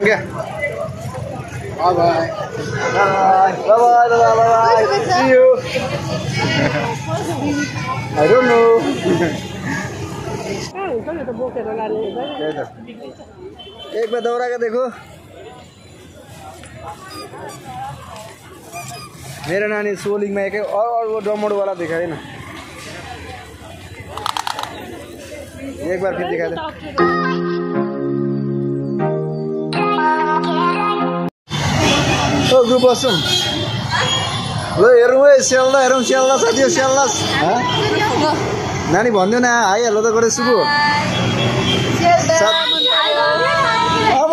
क्या bye bye bye bye bye see you I don't know एक बार दौड़ा के देखो। मेरा नानी सोलिंग में एक है और वो डोमोड वाला दिखा है ना, एक बार फिर दिखा दे। ग्रुप असम ल हेरौँ है स्याल्दा हेरौँ स्याल्दा साथी स्याल्दा नानी भन्दियो न आइहाल्नु त गरे सुबु अब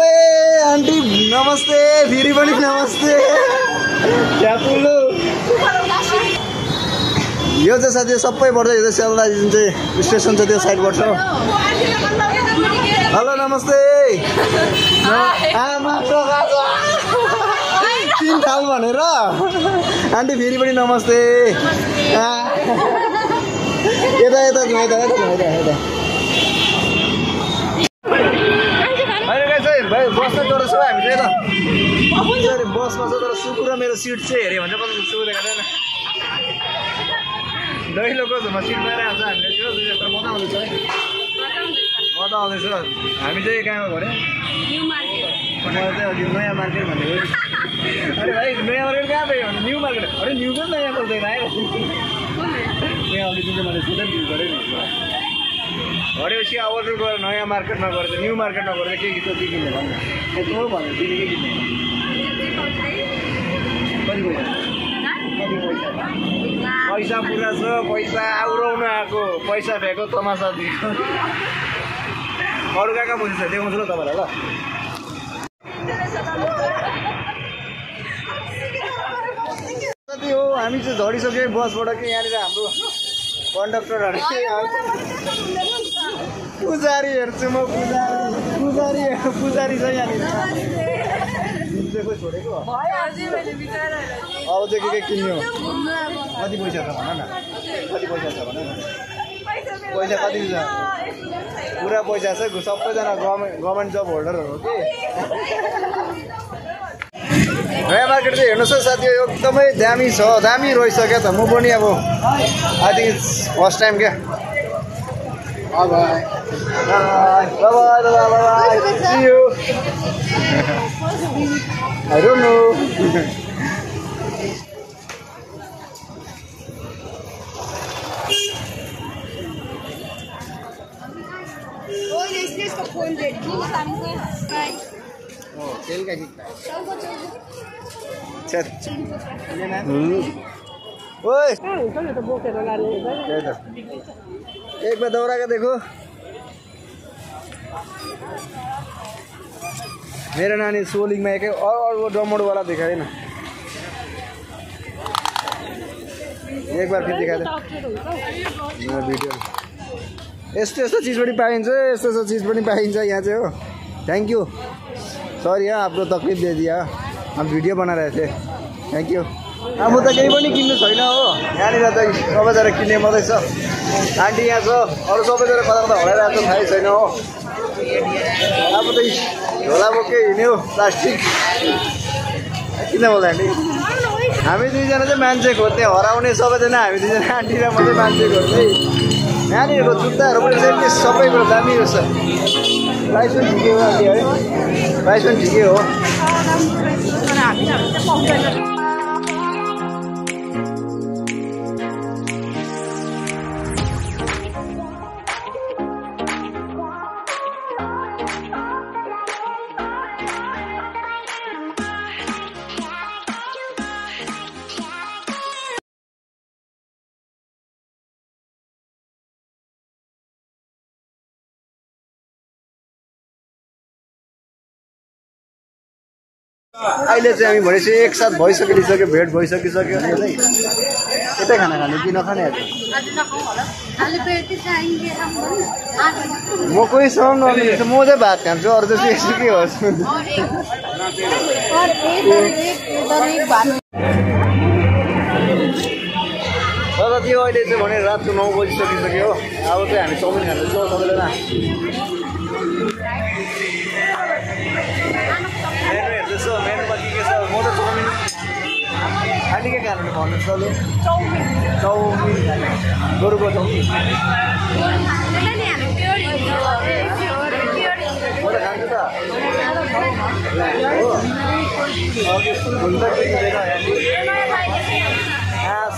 आन्टी नमस्ते फेरि पनि नमस्ते च्यापुलो यो चाहिँ साथी सबै बढ्छ यो स्याल्दा जुन चाहिँ स्टेसन छ त्यो साइड बढ्छ। हेलो नमस्ते आमा तीन थाल भनेर आन्टी फेरि पनि नमस्ते यता यता घुमाइदा घुमाइदा हैन गाइस है भाइ बस्न डोर छ हामी त अरे बसमा छ तर सुकु र मेरो सिट चाहिँ हेरे भने पनि सुकु देख्दैन दै लोको जमा सिट मारे आज हामीले यो दुई तर मजा आउँछ हामी चाहिँ कहाँ गरे न्यू मार्केट मलाई चाहिँ अघि नयाँ मार्केट भनेको। अरे भाई नया मार्केट कहाँ पे न्यू मार्केट अरे न्यू का नया बोलते हैं अरे उसी आवाज नया मार्केट में गए न्यू मार्केट में गए पैसा पूरा छ पैसा आउराउन आएको पैसा भेको तमासा दिएको अरू कहाँ पैसा देखाउँछु ल तपाईलाई ल। हामी चाहिँ झरिसक्यो बसबाट कि यहाँनिर हाम्रो कन्डक्टरहरू पुजारी हेर्छु म पुजारी पुजारी छ यहाँनिर बिचेको छोडेको अब चाहिँ के किन्यो कति पैसा छ भन न कति पैसा छ भन न पैसा कति छ पुरा पैसा छ सबैजना गभर्मेन्ट जब होल्डरहरू हो कि नयाँ मार्केट चाहिँ हेर्नुहोस् है साथी एकदमै दामी छ दामी रहेछ क्या त म पनि अब आई थिङ्क फर्स्ट टाइम क्या आई डोन्ट नो तेल का कितना है अच्छा ओए एक बार दौड़ा के देखो। मेरा नानी सोलिंग में एक है और वो डोमोड वाला दिखा है ना, एक बार फिर दिखा दे। यस्तो यस्तो चीज पनि पाइन्छ यस्तो यस्तो चीज पनि पाइन्छ यहाँ चाहिँ हो। थैंक यू सॉरी हाँ आपको तकलीफ दे दिया हम भिडियो बना रहे थे थैंक यू। अब तो कहीं पनि किन्नु छैन हो यहाँ तो सबैजना किन्ने मात्रै छ आन्टी यहाँ छ अरू सबैजना कता कता हराइरहेको थाहै छैन हो। अब त झोला बोक्यो हिँड्यो प्लास्टिक किन बोल्दा आन्टी हामी दुईजना चाहिँ मान्छे खोज्ने हराउने सबैजना हामी दुईजना आन्टी र मात्रै मान्छे खोज्ने। यहाँनिर जुत्ताहरू पनि लेटेस्ट सबै कुरो दामी रहेछ प्राइस पनि ठिकै हो आन्टी है प्राइस पनि ठिकै हो। अहिले चाहिँ हामी भनेपछि एकसाथ भइसकिसक्यो भेट भइसकिसक्यो यतै खाना खाने कि नखाने म कोहीसँग नलिन्छु म चाहिँ भात खान्छु अरू चाहिँ के होस्। तर त्यो अहिले चाहिँ भने रातको 9 बजिसकिसक्यो अब चाहिँ हामी चाउमिन खान्छौँ सबैजना। के भन्नुहोस् ल। चौमिन गोरुको चौमिन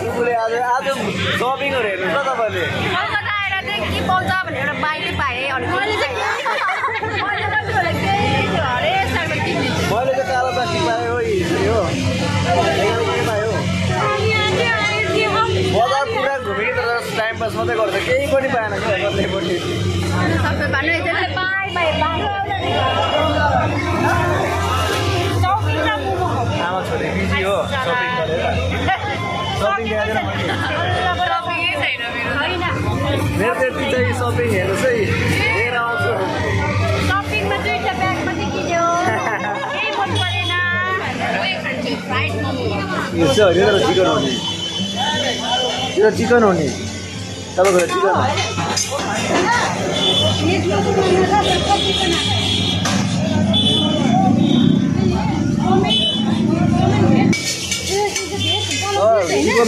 सुकुले आज आज सपिङहरू हेर्नुहोस् ल तपाईँले कलकत्ता आएर चाहिँ के पाउँछ भनेर बाहिरै पाएँ अनि मैले चाहिँ कालो प्लास्टिक पाएँ हो हिजो हो बजार पुरा घुमेँ तर टाइम पास मात्रै गर्छ केही पनि पाएन आमा छोरी बिजी हो सपिङ मेरो त्यति चाहिँ सपिङ हेर्नुहोस् है लिएर आउँछु सपिङमा दुईटा ब्यागमा चाहिँ किन्यो केही मन परेन यो चाहिँ होइन तर चिकन हो नि यो चिकन हो नि तपाईँको चिकन चिकन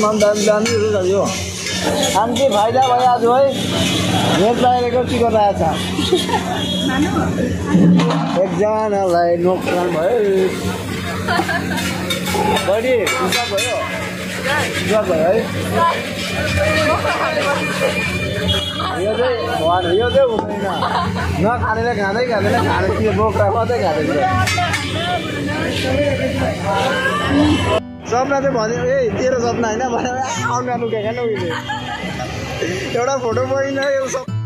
मन दामी दामीहरू छ यो आंटी फाइदा भाई आज हई नेट लागेको चिकन आएछ एकजनालाई नोक्सान भयो बडी हिसाब भयो है यो चाहिँ हुँदैन नखानेले खाँदै खाँदैन खाने के बोक्रा मात्रै खाँदैन सपना तो भो ए तेरे सपना है आउन लुके क्या उसे एटा फोटो पड़ेन।